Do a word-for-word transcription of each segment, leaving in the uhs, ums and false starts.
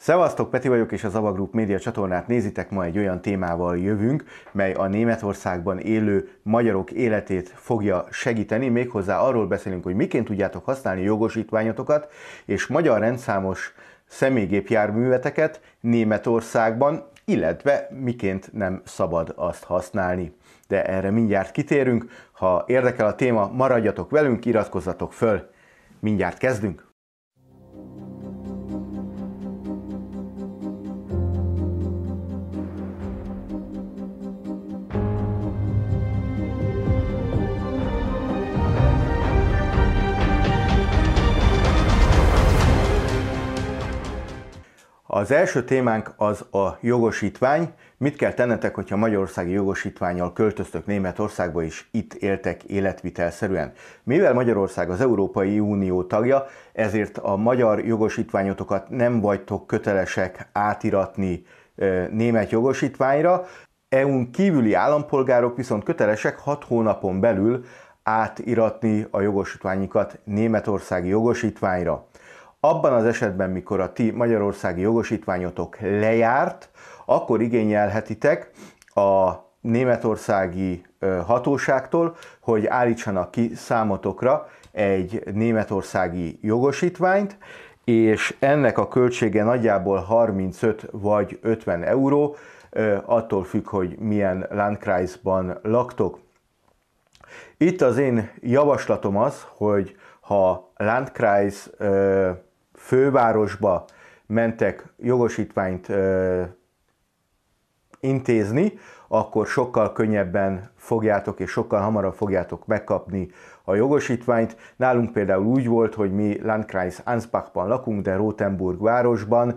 Szevasztok, Peti vagyok, és az á vé á Group média csatornát nézitek. Ma egy olyan témával jövünk, mely a Németországban élő magyarok életét fogja segíteni. Méghozzá arról beszélünk, hogy miként tudjátok használni jogosítványotokat és magyar rendszámos személygépjárműveteket Németországban, illetve miként nem szabad azt használni. De erre mindjárt kitérünk. Ha érdekel a téma, maradjatok velünk, iratkozzatok föl. Mindjárt kezdünk! Az első témánk az a jogosítvány. Mit kell tennetek, hogyha magyarországi jogosítvánnyal költöztök Németországba, és itt éltek életvitelszerűen? Mivel Magyarország az Európai Unió tagja, ezért a magyar jogosítványotokat nem vagytok kötelesek átiratni német jogosítványra. é unión kívüli állampolgárok viszont kötelesek hat hónapon belül átiratni a jogosítványikat németországi jogosítványra. Abban az esetben, mikor a ti magyarországi jogosítványotok lejárt, akkor igényelhetitek a németországi hatóságtól, hogy állítsanak ki számotokra egy németországi jogosítványt, és ennek a költsége nagyjából harmincöt vagy ötven euró, attól függ, hogy milyen Landkreisban laktok. Itt az én javaslatom az, hogy ha Landkreis fővárosba mentek jogosítványt ö, intézni, akkor sokkal könnyebben fogjátok és sokkal hamarabb fogjátok megkapni a jogosítványt. Nálunk például úgy volt, hogy mi Landkreis Ansbachban lakunk, de Rothenburg városban.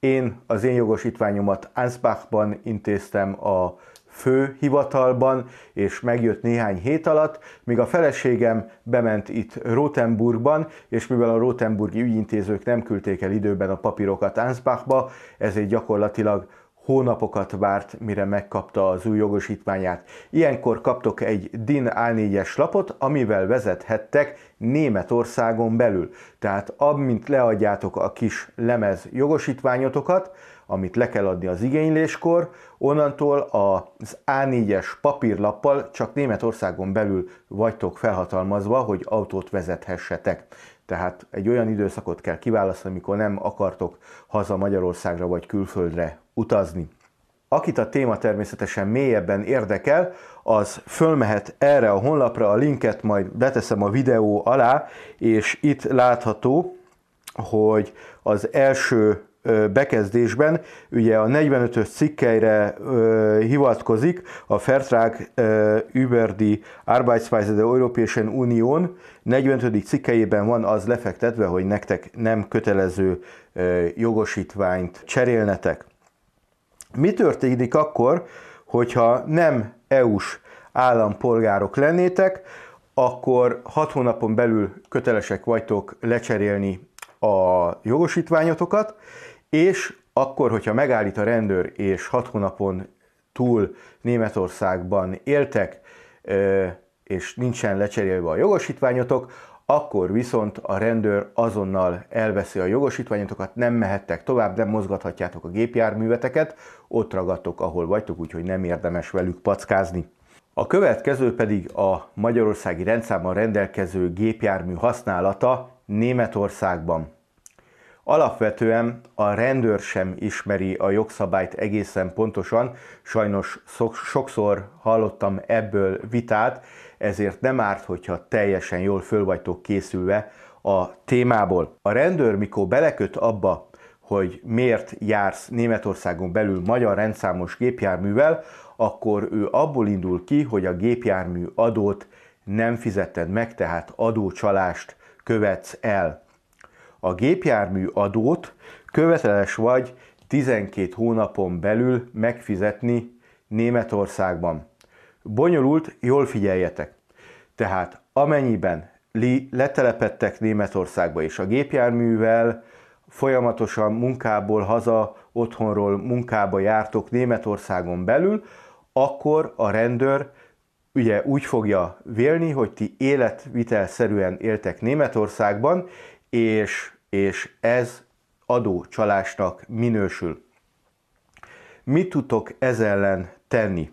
Én az én jogosítványomat Ansbachban intéztem a főhivatalban, és megjött néhány hét alatt, míg a feleségem bement itt Rothenburgban, és mivel a rothenburgi ügyintézők nem küldték el időben a papírokat Ansbachba, ezért gyakorlatilag hónapokat várt, mire megkapta az új jogosítványát. Ilyenkor kaptok egy DIN á négyes lapot, amivel vezethettek Németországon belül. Tehát amint leadjátok a kis lemez jogosítványotokat, amit le kell adni az igényléskor, onnantól az á négyes papírlappal csak Németországon belül vagytok felhatalmazva, hogy autót vezethessetek. Tehát egy olyan időszakot kell kiválasztani, amikor nem akartok haza Magyarországra vagy külföldre utazni. Akit a téma természetesen mélyebben érdekel, az fölmehet erre a honlapra, a linket majd beteszem a videó alá, és itt látható, hogy az első bekezdésben ugye a negyvenötös cikkeire ö, hivatkozik a Vertrag über die Arbeitsweise der Europäischen Unión. negyvenötödik cikkeiben van az lefektetve, hogy nektek nem kötelező ö, jogosítványt cserélnetek. Mi történik akkor, hogyha nem é uniós állampolgárok lennétek, akkor hat hónapon belül kötelesek vagytok lecserélni a jogosítványotokat, és akkor, hogyha megállít a rendőr, és hat hónapon túl Németországban éltek, és nincsen lecserélve a jogosítványotok, akkor viszont a rendőr azonnal elveszi a jogosítványotokat, nem mehettek tovább, nem mozgathatjátok a gépjárműveteket, ott ragadtok, ahol vagytok, úgyhogy nem érdemes velük packázni. A következő pedig a magyarországi rendszámmal rendelkező gépjármű használata Németországban. Alapvetően a rendőr sem ismeri a jogszabályt egészen pontosan, sajnos sokszor hallottam ebből vitát, ezért nem árt, hogyha teljesen jól föl vagytok készülve a témából. A rendőr, mikor beleköt abba, hogy miért jársz Németországon belül magyar rendszámos gépjárművel, akkor ő abból indul ki, hogy a gépjármű adót nem fizetted meg, tehát adócsalást követsz el. A gépjármű adót köteles vagy tizenkét hónapon belül megfizetni Németországban. Bonyolult, jól figyeljetek! Tehát amennyiben letelepedtek Németországba, és a gépjárművel folyamatosan munkából haza, otthonról munkába jártok Németországon belül, akkor a rendőr ugye úgy fogja vélni, hogy ti életvitelszerűen éltek Németországban, és, és ez adócsalásnak minősül. Mit tudtok ez ellen tenni?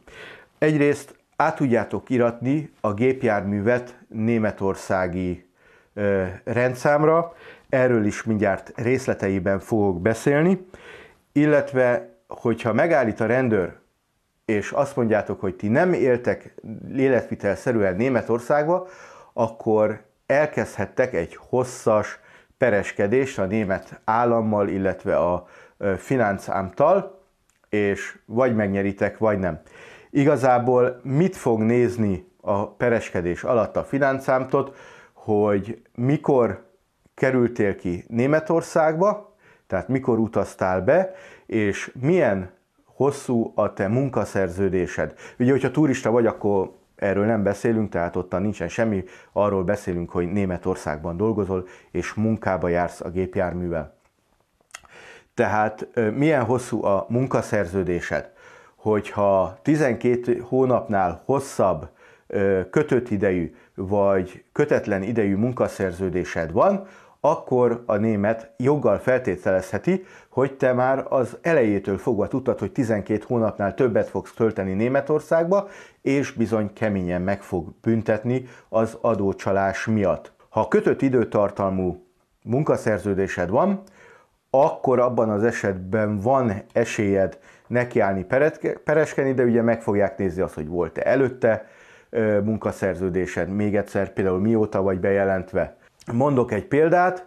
Egyrészt át tudjátok iratni a gépjárművet németországi ö, rendszámra, erről is mindjárt részleteiben fogok beszélni, illetve hogyha megállít a rendőr, és azt mondjátok, hogy ti nem éltek életvitelszerűen Németországba, akkor elkezdhettek egy hosszas pereskedést a német állammal, illetve a finanzámttal, és vagy megnyeritek, vagy nem. Igazából mit fog nézni a pereskedés alatt a finanzámtot, hogy mikor kerültél ki Németországba, tehát mikor utaztál be, és milyen hosszú a te munkaszerződésed. Ugye, hogyha turista vagy, akkor erről nem beszélünk, tehát ottan nincsen semmi, arról beszélünk, hogy Németországban dolgozol, és munkába jársz a gépjárművel. Tehát milyen hosszú a munkaszerződésed? Hogyha tizenkét hónapnál hosszabb kötött idejű, vagy kötetlen idejű munkaszerződésed van, akkor a német joggal feltételezheti, hogy te már az elejétől fogva tudtad, hogy tizenkét hónapnál többet fogsz tölteni Németországba, és bizony keményen meg fog büntetni az adócsalás miatt. Ha kötött időtartalmú munkaszerződésed van, akkor abban az esetben van esélyed nekiállni pereskedni, de ugye meg fogják nézni azt, hogy volt-e előtte munkaszerződésed, még egyszer például mióta vagy bejelentve. Mondok egy példát,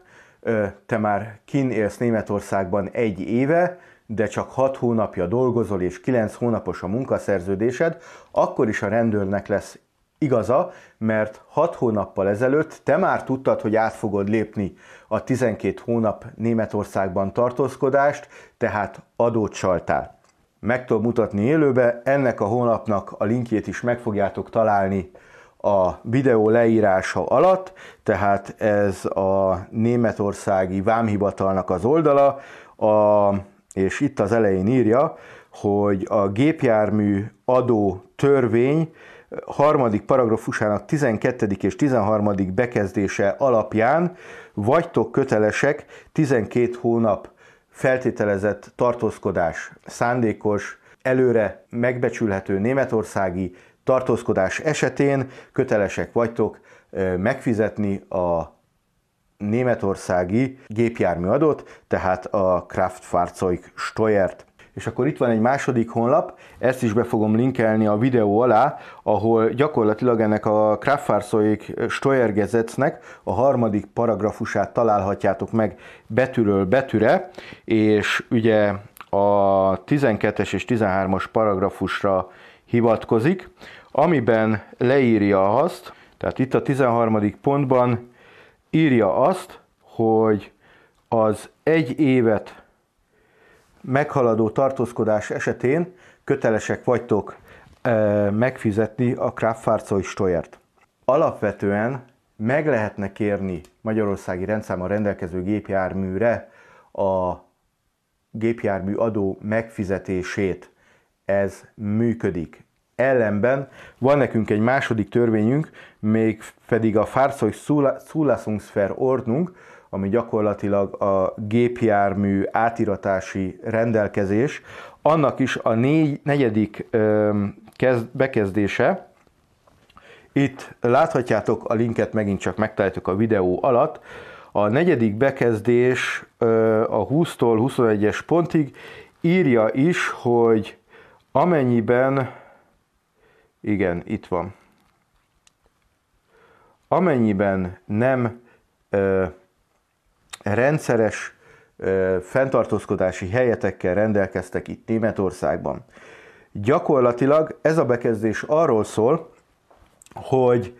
te már kin élsz Németországban egy éve, de csak hat hónapja dolgozol és kilenc hónapos a munkaszerződésed, akkor is a rendőrnek lesz igaza, mert hat hónappal ezelőtt te már tudtad, hogy át fogod lépni a tizenkét hónap Németországban tartózkodást, tehát adót csaltál. Meg tudom mutatni élőbe, ennek a honlapnak a linkjét is meg fogjátok találni a videó leírása alatt, tehát ez a németországi vámhivatalnak az oldala, a, és itt az elején írja, hogy a gépjármű adó törvény harmadik paragrafusának tizenkettedik és tizenharmadik bekezdése alapján vagytok kötelesek tizenkét hónap feltételezett tartózkodás, szándékos, előre megbecsülhető németországi tartózkodás esetén kötelesek vagytok megfizetni a németországi gépjárműadót, tehát a Kraftfahrzeugsteuert. És akkor itt van egy második honlap, ezt is be fogom linkelni a videó alá, ahol gyakorlatilag ennek a Kraftfahrzeugsteuergesetznek a harmadik paragrafusát találhatjátok meg betűről betűre, és ugye a tizenkettes és tizenhármas paragrafusra hivatkozik, amiben leírja azt, tehát itt a tizenharmadik pontban írja azt, hogy az egy évet meghaladó tartózkodás esetén kötelesek vagytok e, megfizetni a Kraftfahrzeugsteuert. Alapvetően meg lehetne kérni magyarországi rendszámmal rendelkező gépjárműre a gépjármű adó megfizetését. Ez működik. Ellenben van nekünk egy második törvényünk, még pedig a Fársói Szulászungszfer Ordnung, ami gyakorlatilag a gépjármű átiratási rendelkezés, annak is a négy, negyedik ö, kezd, bekezdése. Itt láthatjátok a linket, megint csak megtaláljátok a videó alatt. A negyedik bekezdés ö, a húsztól huszonegyes pontig írja is, hogy amennyiben, igen, itt van, amennyiben nem ö, rendszeres ö, fenntartózkodási helyetekkel rendelkeztek itt Németországban. Gyakorlatilag ez a bekezdés arról szól, hogy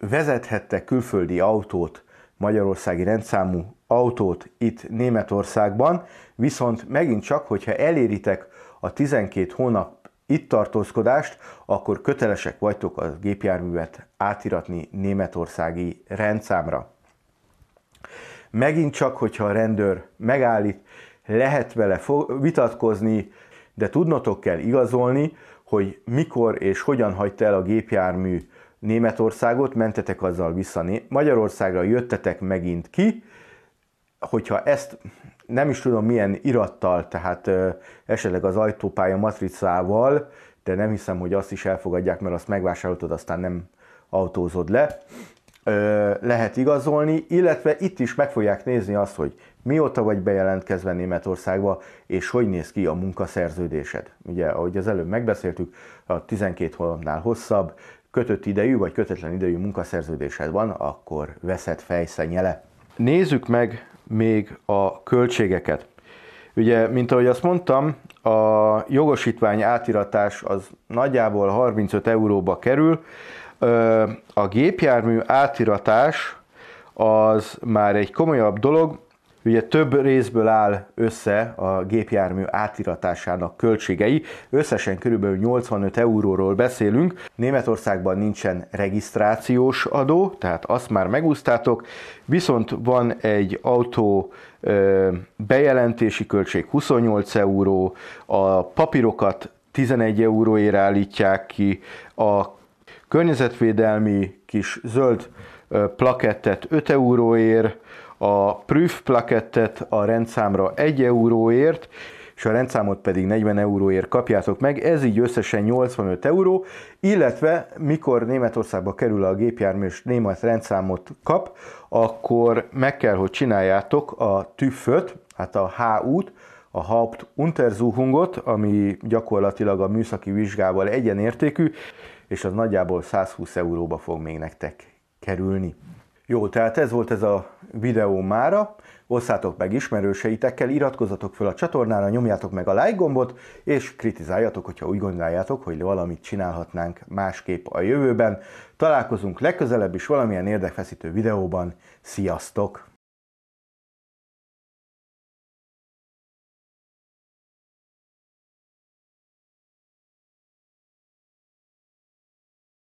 vezethettek külföldi autót, magyarországi rendszámú autót itt Németországban, viszont megint csak, hogyha eléritek a tizenkét hónap itt tartózkodást, akkor kötelesek vagytok a gépjárművet átiratni németországi rendszámra. Megint csak, hogyha a rendőr megállít, lehet vele vitatkozni, de tudnotok kell igazolni, hogy mikor és hogyan hagyta el a gépjármű Németországot, mentetek azzal vissza Magyarországra, jöttetek megint ki, hogyha ezt nem is tudom milyen irattal, tehát esetleg az ajtópálya matricával, de nem hiszem, hogy azt is elfogadják, mert azt megvásároltad, aztán nem autózod le. Lehet igazolni, illetve itt is meg fogják nézni azt, hogy mióta vagy bejelentkezve Németországba, és hogy néz ki a munkaszerződésed. Ugye, ahogy az előbb megbeszéltük, a tizenkét hónapnál hosszabb, kötött idejű vagy kötetlen idejű munkaszerződésed van, akkor veszed fejszennyele. Nézzük meg még a költségeket. Ugye, mint ahogy azt mondtam, a jogosítvány átiratás az nagyjából harmincöt euróba kerül. A gépjármű átiratás az már egy komolyabb dolog, ugye több részből áll össze a gépjármű átiratásának költségei, összesen körülbelül nyolcvanöt euróról beszélünk. Németországban nincsen regisztrációs adó, tehát azt már megúsztátok, viszont van egy autó bejelentési költség huszonnyolc euró, a papírokat tizenegy euróért állítják ki, a környezetvédelmi kis zöld plakettet öt euróért, a prüf plakettet a rendszámra egy euróért, és a rendszámot pedig negyven euróért kapjátok meg, ez így összesen nyolcvanöt euró, illetve mikor Németországba kerül a gépjármű és német rendszámot kap, akkor meg kell, hogy csináljátok a tüv-öt, hát a há út, a Hauptuntersuchungot, ami gyakorlatilag a műszaki vizsgával egyenértékű, és az nagyjából százhúsz euróba fog még nektek kerülni. Jó, tehát ez volt ez a videó mára. Osszátok meg ismerőseitekkel, iratkozzatok fel a csatornára, nyomjátok meg a like gombot, és kritizáljatok, hogyha úgy gondoljátok, hogy valamit csinálhatnánk másképp a jövőben. Találkozunk legközelebb is valamilyen érdekfeszítő videóban. Sziasztok!